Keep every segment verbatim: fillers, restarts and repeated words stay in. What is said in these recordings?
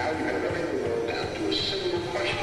Now you have everything rolled down to a single question.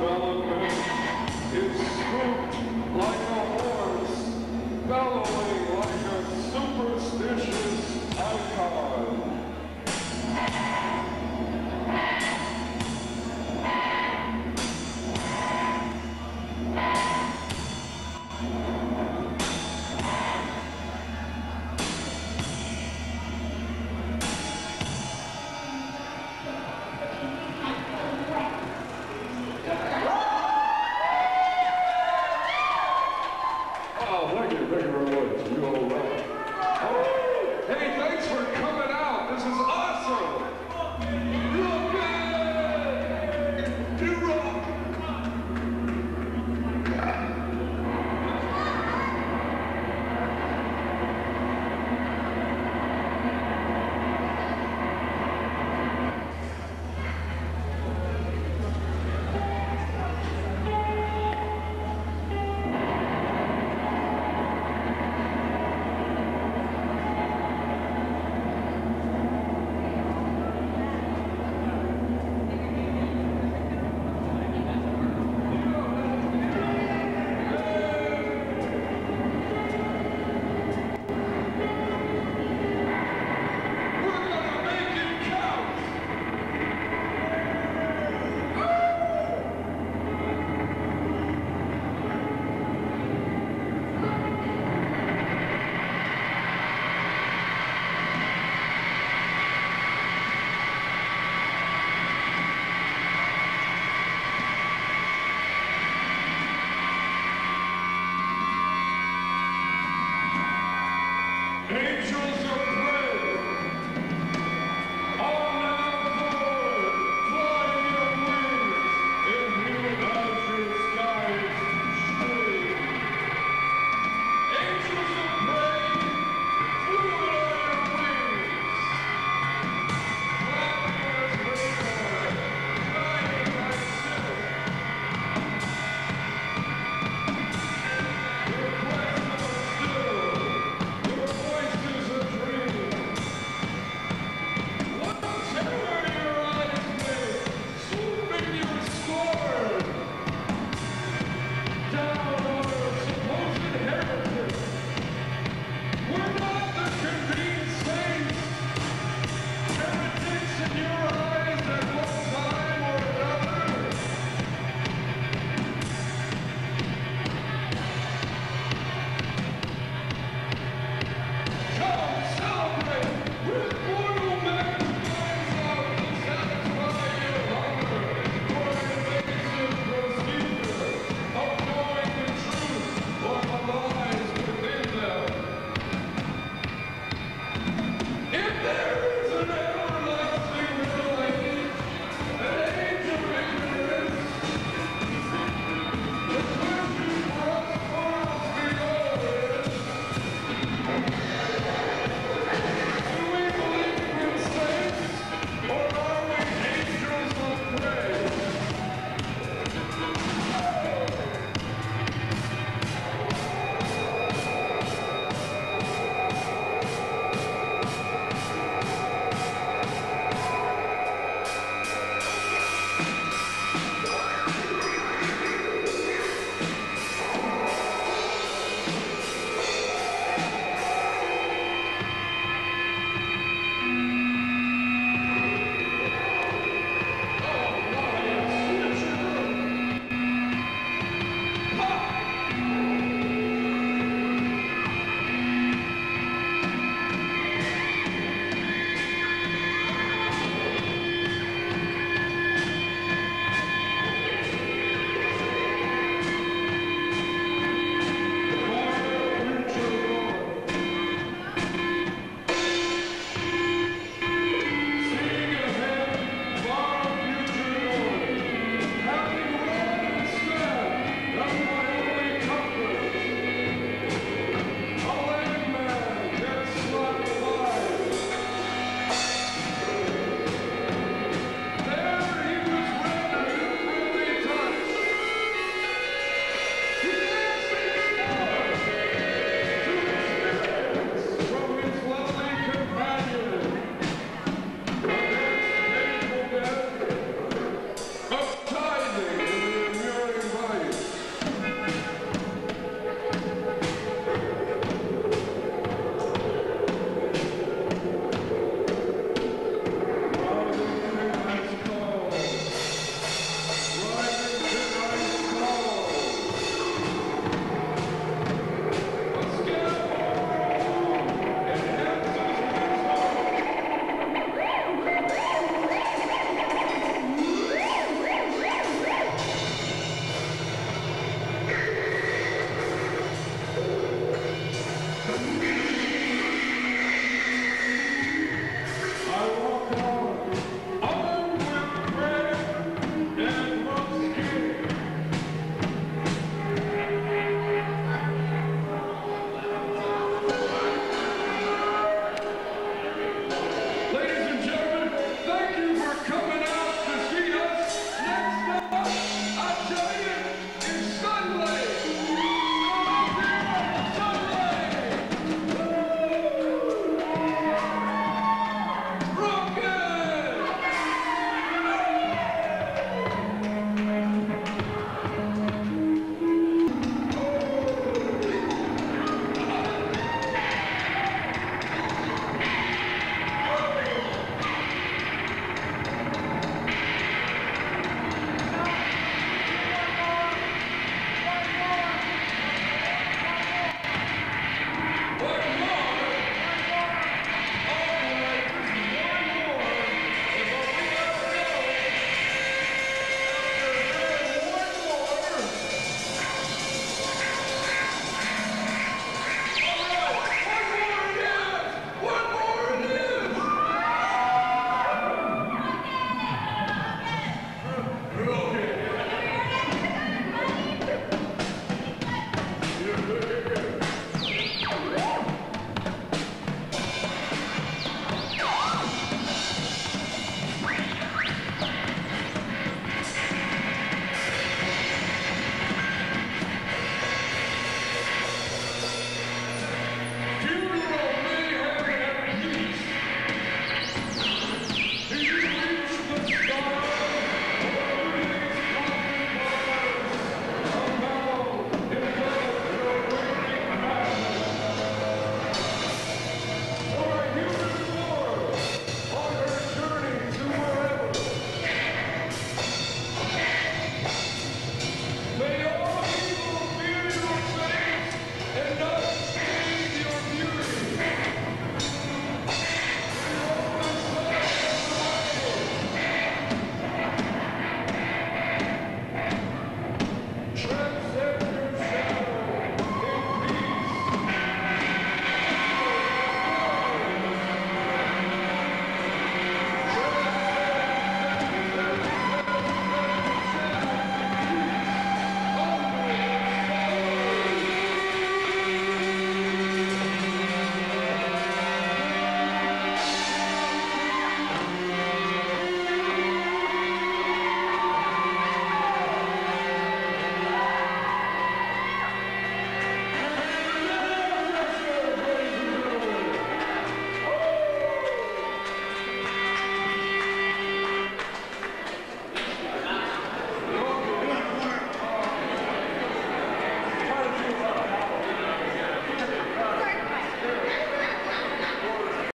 development is swooped like a horse, bellowing like a superstitious icon.